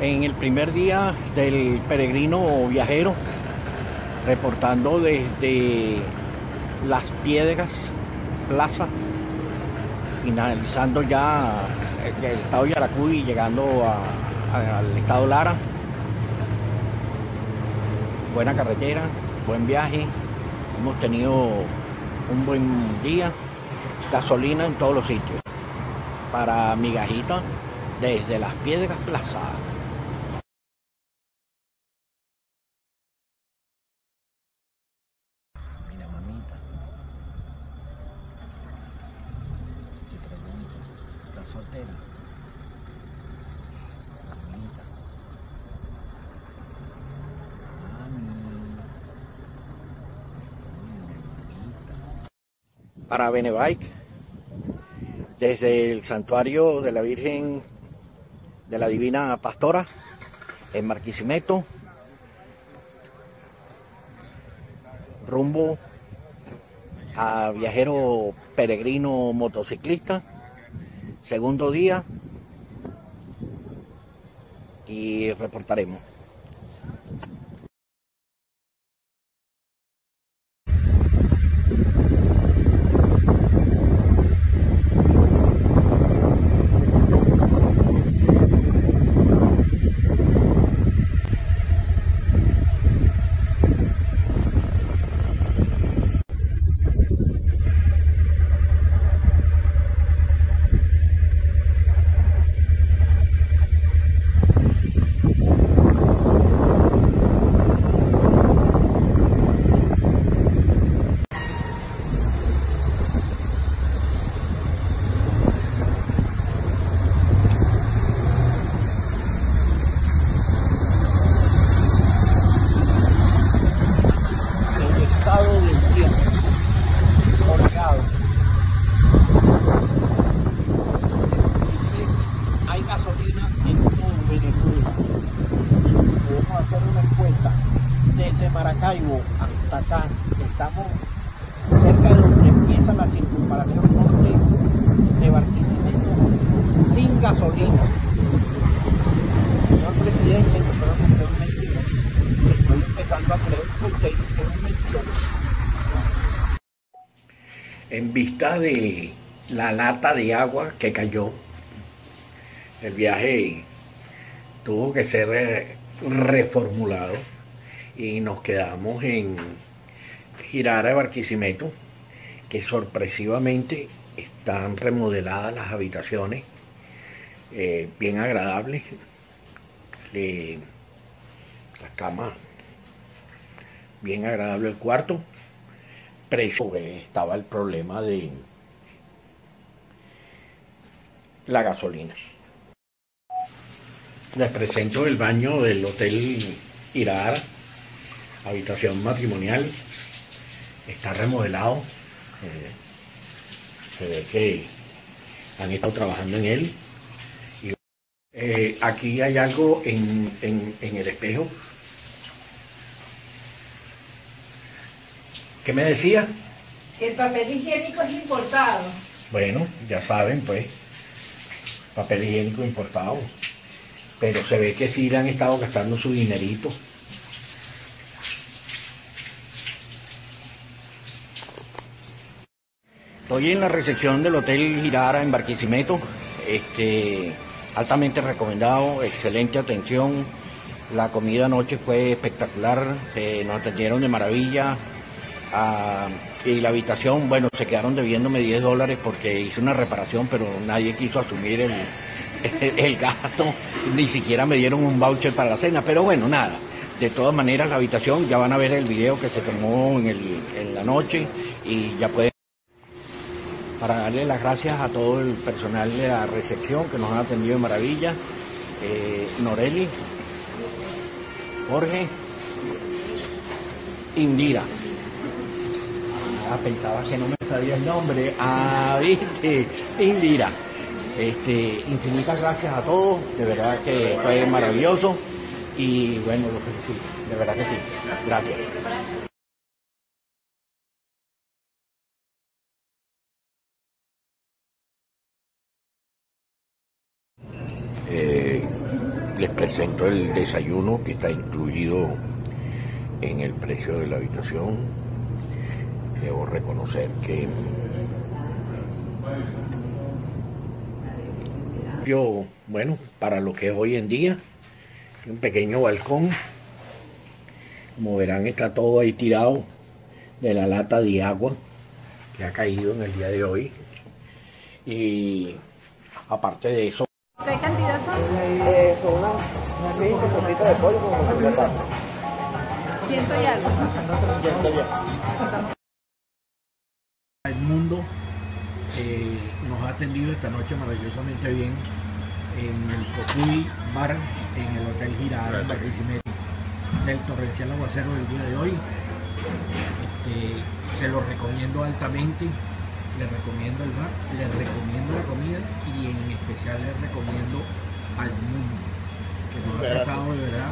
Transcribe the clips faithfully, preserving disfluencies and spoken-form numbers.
en el primer día del peregrino viajero, reportando desde Las Piedras Plaza, finalizando ya el estado de Yaracuy y llegando a, a, al estado Lara. Buena carretera, buen viaje, hemos tenido un buen día, gasolina en todos los sitios, para migajita desde Las Piedras Plaza. Para Venebike, desde el santuario de la Virgen de la Divina Pastora en Barquisimeto, rumbo a viajero peregrino motociclista, segundo día, y reportaremos. Hasta acá, estamos cerca de donde empieza la circunvalación norte de Barquisimeto, sin gasolina. Señor presidente, yo estoy empezando a creer que usted es un mentiroso. En vista de la lata de agua que cayó, el viaje tuvo que ser reformulado. Y nos quedamos en Girara de Barquisimeto, que sorpresivamente están remodeladas las habitaciones, eh, bien agradables. Le, la cama, bien agradable el cuarto. Precio, estaba el problema de la gasolina. Les presento el baño del Hotel Girara. Habitación matrimonial, está remodelado, eh, se ve que han estado trabajando en él. Y, eh, aquí hay algo en, en, en el espejo. ¿Qué me decía? Que el papel higiénico es importado. Bueno, ya saben pues, papel higiénico importado, pero se ve que sí le han estado gastando su dinerito. Estoy en la recepción del Hotel Girara en Barquisimeto, este, altamente recomendado, excelente atención, la comida anoche fue espectacular, eh, nos atendieron de maravilla, ah, y la habitación, bueno, se quedaron debiéndome diez dólares porque hice una reparación, pero nadie quiso asumir el, el, el gasto, ni siquiera me dieron un voucher para la cena, pero bueno, nada. De todas maneras, la habitación, ya van a ver el video que se tomó en, el, en la noche y ya pueden... Para darle las gracias a todo el personal de la recepción que nos han atendido de maravilla, eh, Noreli, Jorge, Indira. Ah, pensaba que no me sabía el nombre. Ah, viste, Indira. Este, infinitas gracias a todos, de verdad que fue maravilloso y bueno, lo felicito, de verdad que sí, gracias. Eh, les presento el desayuno que está incluido en el precio de la habitación. Debo reconocer que yo, bueno, para lo que es hoy en día, un pequeño balcón, como verán está todo ahí tirado de la lata de agua que ha caído en el día de hoy. Y aparte de eso, ¿qué cantidad son? Eh, son unas cinco sopitas de pollo con unos cincuenta papas. Ciento y algo. Ciento y algo. El mundo eh, nos ha atendido esta noche maravillosamente bien en el Cocuy Bar, en el Hotel Girara, en Barquisimeto, del torrencial aguacero del día de hoy. Este, se lo recomiendo altamente. Les recomiendo el bar, les recomiendo la comida y en especial les recomiendo al mundo, que nos ha tratado de verdad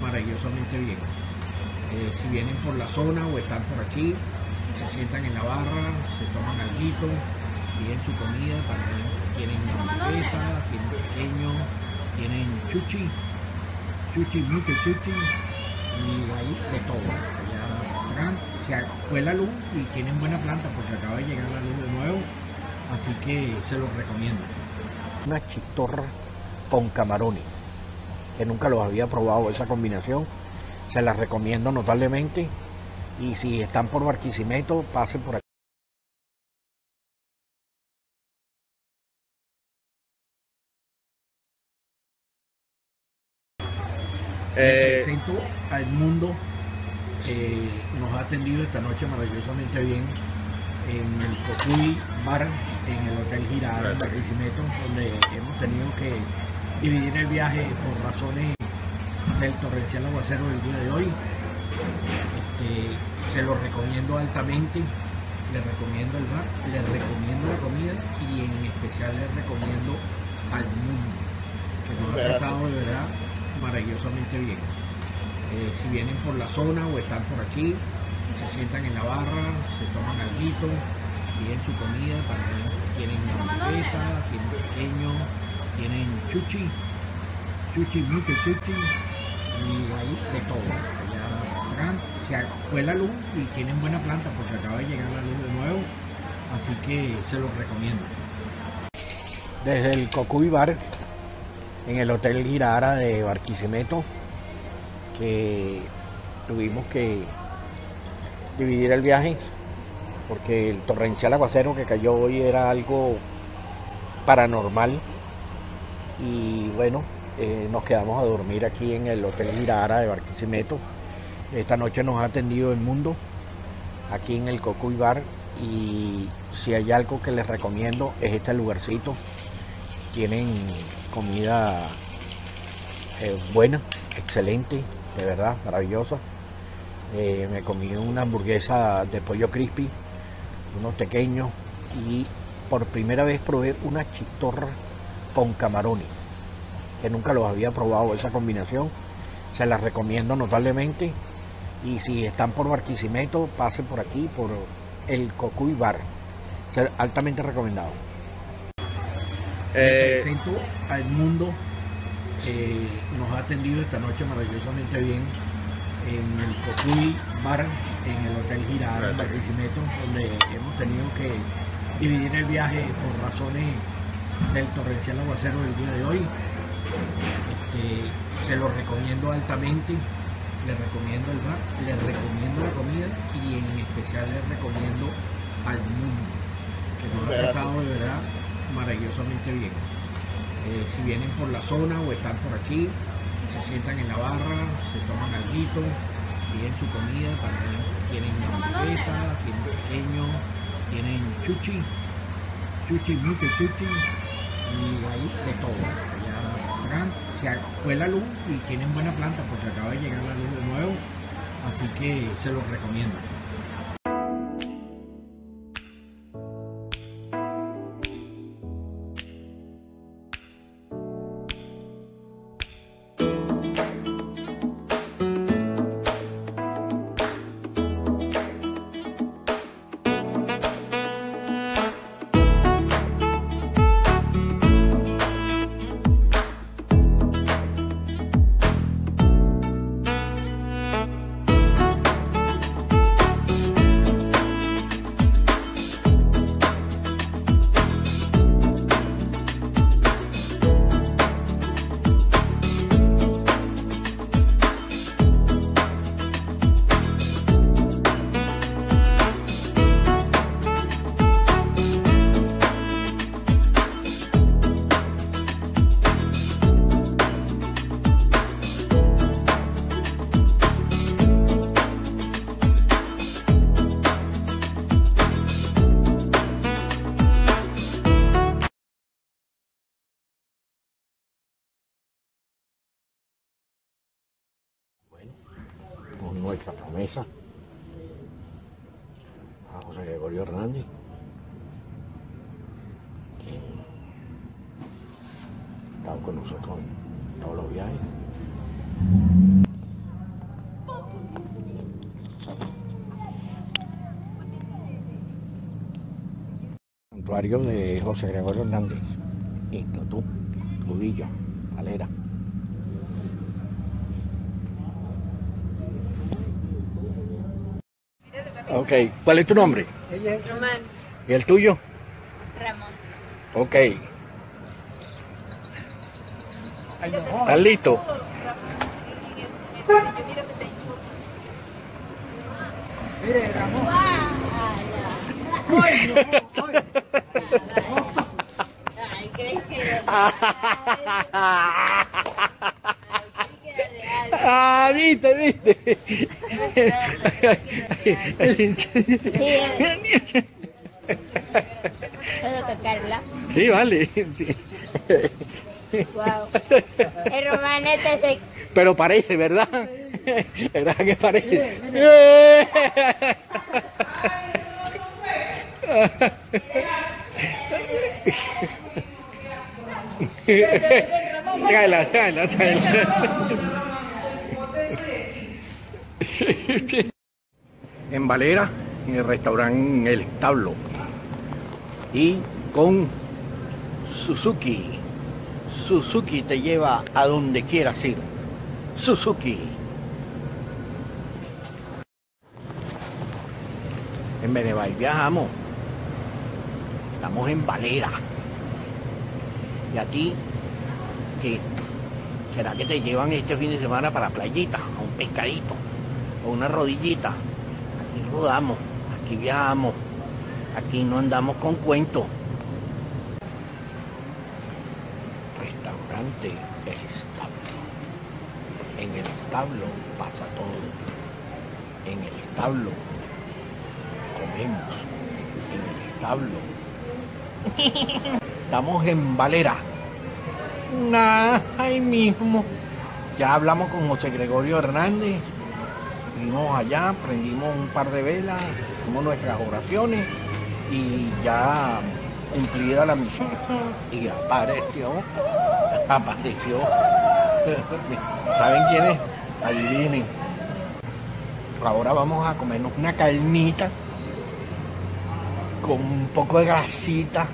maravillosamente bien. Eh, si vienen por la zona o están por aquí, se sientan en la barra, se toman alguito, piden su comida, también tienen hamburguesa, tienen pequeño, tienen chuchi, chuchi, mucho chuchi, y ahí de todo. Se fue la luz y tienen buena planta porque acaba de llegar la luz de nuevo, así que se los recomiendo. Una chistorra con camarones, que nunca los había probado esa combinación, se las recomiendo notablemente, y si están por Barquisimeto pasen por aquí. Eh... Presento al mundo. Eh, nos ha atendido esta noche maravillosamente bien en el Cocuy Bar, en el Hotel Girara, en Barquisimeto, donde hemos tenido que dividir el viaje por razones del torrencial aguacero del día de hoy. Este, se los recomiendo altamente, les recomiendo el bar, les recomiendo la comida y en especial les recomiendo al mundo, que nos ha tratado de verdad maravillosamente bien. Eh, si vienen por la zona o están por aquí, se sientan en la barra, se toman alguito, piden su comida, también tienen hamburguesa, tienen pequeño, tienen chuchi, chuchi, mucho chuchi, y ahí de todo. Ya, se fue la luz y tienen buena planta porque acaba de llegar la luz de nuevo, así que se los recomiendo. Desde el Cocuy Bar, en el Hotel Girara de Barquisimeto, Eh, tuvimos que dividir el viaje porque el torrencial aguacero que cayó hoy era algo paranormal y bueno, eh, nos quedamos a dormir aquí en el Hotel Girara de Barquisimeto. Esta noche nos ha atendido el mundo aquí en el Cocuy Bar, y si hay algo que les recomiendo es este lugarcito. Tienen comida eh, buena, excelente, de verdad, maravillosa. Eh, me comí una hamburguesa de pollo crispy, unos pequeños, y por primera vez probé una chistorra con camarones, que nunca los había probado esa combinación. Se las recomiendo notablemente, y si están por Barquisimeto pasen por aquí, por el Cocuy Bar, altamente recomendado. Eh... Presento al mundo. Eh, nos ha atendido esta noche maravillosamente bien en el Cocuy Bar, en el Hotel Girara, en Barquisimeto, donde hemos tenido que dividir el viaje por razones del torrencial aguacero del día de hoy. Este, se los recomiendo altamente, les recomiendo el bar, les recomiendo la comida y en especial les recomiendo al mundo, que nos ha tratado de verdad maravillosamente bien. Eh, si vienen por la zona o están por aquí, se sientan en la barra, se toman alguito, piden su comida, también tienen hamburguesa, tienen pequeño, tienen chuchi, chuchi, mucho chuchi, y ahí de todo. Ya, se fue la luz y tienen buena planta porque acaba de llegar la luz de nuevo, así que se los recomiendo. nuestra promesa a José Gregorio Hernández, quien ha estado con nosotros en todos los viajes. Santuario de José Gregorio Hernández, Instituto, tu villa, Valera. Ok, ¿cuál es tu nombre? Román. ¿Y el tuyo? Ramón. Ok. ¿Estás listo? Mire, Ramón. Ay, creí que era real. Ah, viste, viste. ¿Puedo tocarla? Sí, vale. Sí. Wow. El Román este es el... Pero parece, ¿verdad? ¿Verdad que parece? Mire, mire. Tráela, tráela, tráela. En Valera, en el restaurante El Establo, y con Suzuki. Suzuki te lleva a donde quieras ir. Suzuki. En Venebike viajamos. Estamos en Valera. Y aquí, ¿qué? ¿Será que te llevan este fin de semana para playita, a un pescadito? O una rodillita. Aquí rodamos, aquí viajamos, aquí no andamos con cuentos. Restaurante El Establo. En El Establo pasa todo. En El Establo comemos. En El Establo. Estamos en Valera. Nah, ahí mismo. Ya hablamos con José Gregorio Hernández. Fuimos allá, prendimos un par de velas, hicimos nuestras oraciones y ya cumplida la misión. Y apareció, apareció. ¿Saben quién es? Adivinen. Ahora vamos a comernos una carnita con un poco de grasita.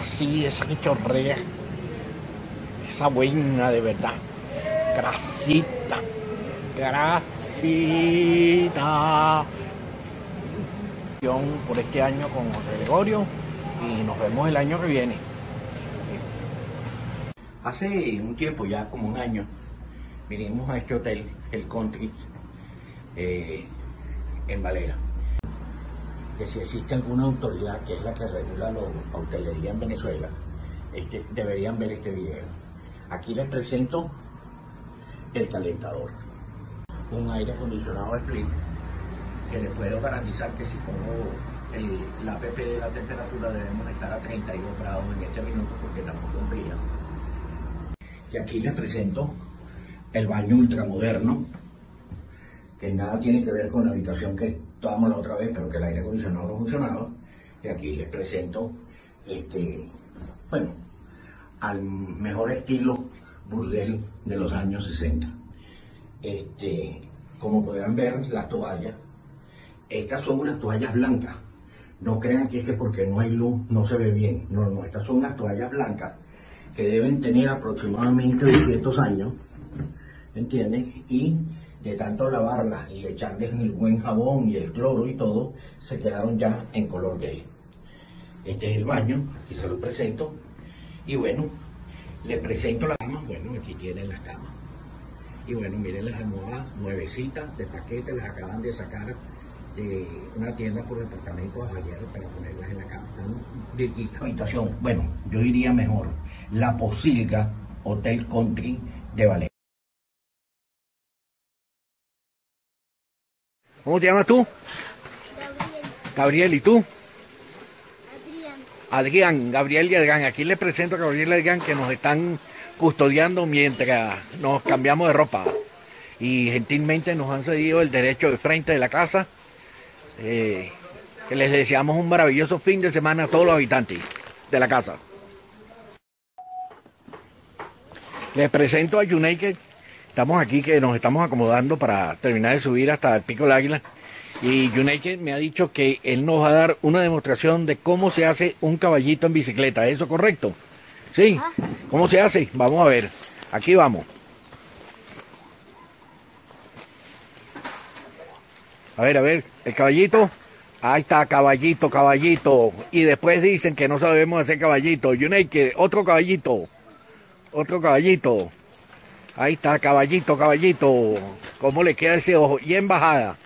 Así, esa que chorrea. Esa buena de verdad. Grasita, grasita. Por este año con José Gregorio y nos vemos el año que viene. Hace un tiempo, ya como un año, vinimos a este hotel, El Country, eh, en Valera. Que si existe alguna autoridad que es la que regula la hotelería en Venezuela, este, deberían ver este video. Aquí les presento el calentador, un aire acondicionado split que les puedo garantizar que si pongo el, la app de la temperatura debemos estar a treinta y dos grados en este minuto porque tampoco fría. Y aquí les presento el baño ultramoderno, que nada tiene que ver con la habitación que estábamos la otra vez, pero que el aire acondicionado no funcionaba. Y aquí les presento este, bueno, al mejor estilo burdel de los años sesenta. Este, como podrán ver, las toallas, estas son unas toallas blancas. No crean que es que porque no hay luz no se ve bien. No, no, estas son unas toallas blancas que deben tener aproximadamente doscientos años, ¿entiendes? Y de tanto lavarlas y echarles el buen jabón y el cloro y todo, se quedaron ya en color gris. Este es el baño, aquí se lo presento. Y bueno, les presento las camas. Bueno, aquí tienen las camas. Y bueno, miren las almohadas nuevecitas de paquete, las acaban de sacar de una tienda por departamentos ayer para ponerlas en la cama. Están riquitas. Habitación, bueno, yo diría mejor, la Posilga Hotel Country de Valera. ¿Cómo te llamas tú? Gabriel. Gabriel, ¿y tú? Adrián, Gabriel y Adrián. Aquí les presento a Gabriel y Adrián que nos están custodiando mientras nos cambiamos de ropa. y gentilmente nos han cedido el derecho de frente de la casa. Eh, que les deseamos un maravilloso fin de semana a todos los habitantes de la casa. Les presento a Yuneike. Estamos aquí, que nos estamos acomodando para terminar de subir hasta el Pico del Águila. Y Yuneike me ha dicho que él nos va a dar una demostración de cómo se hace un caballito en bicicleta. ¿Es eso correcto? ¿Sí? ¿Cómo se hace? Vamos a ver. Aquí vamos. A ver, a ver, el caballito. Ahí está, caballito, caballito. Y después dicen que no sabemos hacer caballito. Yuneike, otro caballito. Otro caballito. Ahí está, caballito, caballito. ¿Cómo le queda ese ojo? Y en bajada.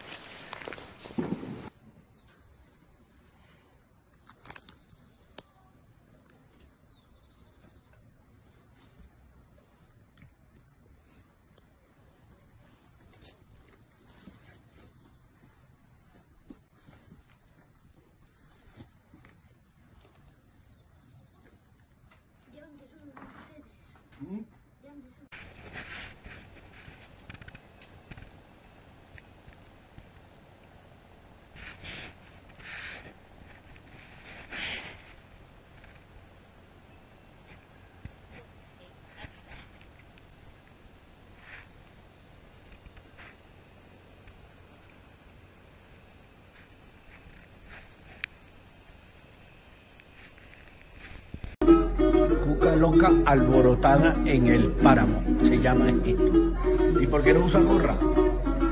Loca alborotada en el páramo, se llama esto. ¿Y por qué no usan gorra?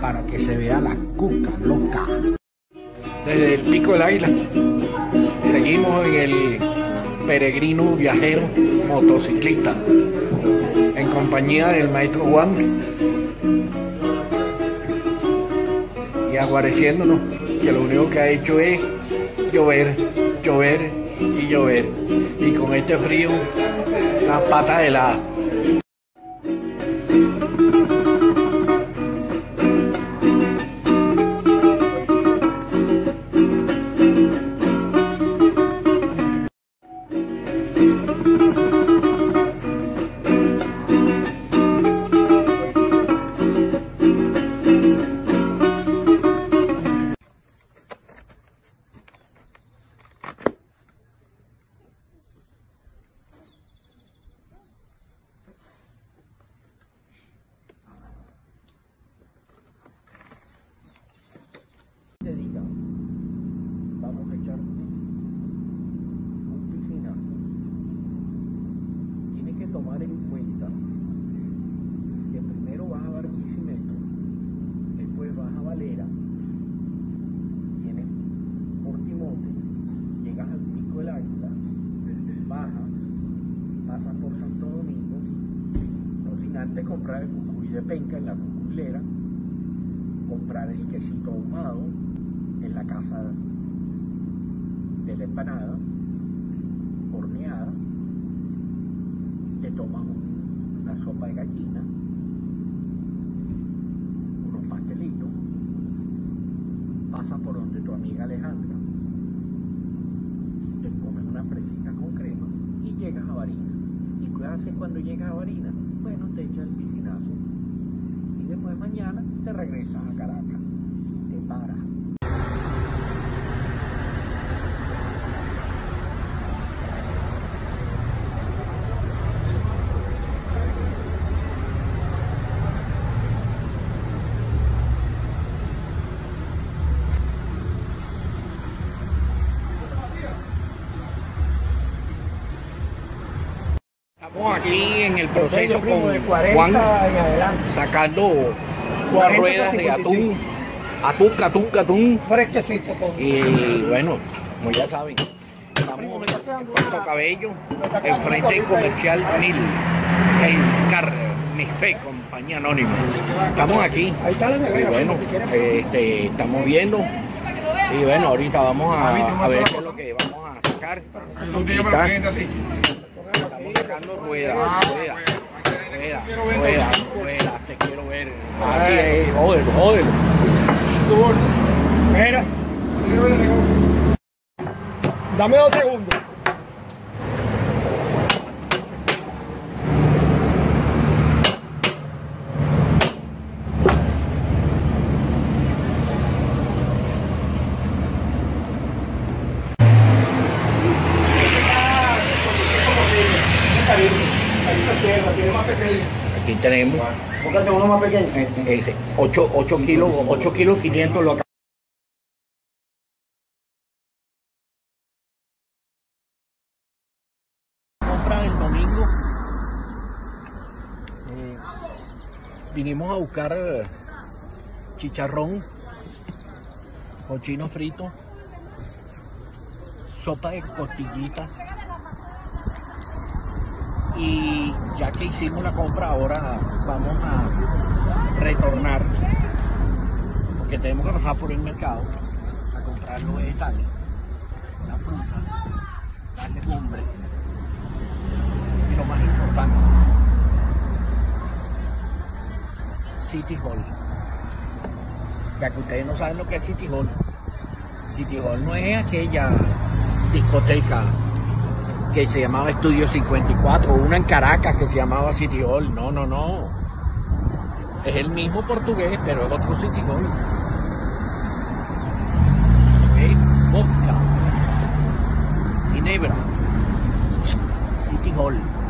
Para que se vea la cuca loca. Desde el Pico del Águila seguimos en el peregrino viajero motociclista en compañía del maestro Juan y aguareciéndonos, que lo único que ha hecho es llover, llover y llover, y con este frío las patas heladas. Después vas a Valera, vienes por Timote, llegas al Pico del Águila, bajas, pasas por Santo Domingo, no sin antes comprar el cucuy de penca en la cucuylera, comprar el quesito ahumado en la casa de la empanada, horneada, te tomas una sopa de gallina, pastelito, pasa por donde tu amiga Alejandra, te comes una fresita con crema y llegas a Barinas. ¿Y qué haces cuando llegas a Barinas? Bueno, te echas el piscinazo y después mañana te regresas a Caracas, te paras. Aquí en el proceso con Juan, sacando unas ruedas de atún, atún, atún, atún, y bueno, como ya saben, estamos en Puerto Cabello, en Frente Comercial mil, en Carnife, compañía anónima. Estamos aquí, y bueno, este, estamos viendo, y bueno, ahorita vamos a, a ver qué es lo que vamos a sacar. Estamos sacando ruedas, ruedas, ruedas, ruedas, ruedas, te quiero ver. Aquí, jódelo, jódelo. Tu bolsa. Mira. Dame dos segundos. izquierda, tiene más pequeño. Aquí tenemos. Búscate uno más pequeño. Este. ocho kilos, ocho kilos quinientos lo vinimos a buscar chicharrón, cochino frito, sopa de costillita, y ya que hicimos la compra ahora vamos a retornar porque tenemos que pasar por el mercado a comprar los vegetales, la fruta, la legumbre y lo más importante, City Hall. Ya que ustedes no saben lo que es City Hall. City Hall no es aquella discoteca que se llamaba Estudio cincuenta y cuatro, o una en Caracas que se llamaba City Hall. No, no, no. Es el mismo portugués, pero es otro City Hall. Es vodka, ginebra, City Hall.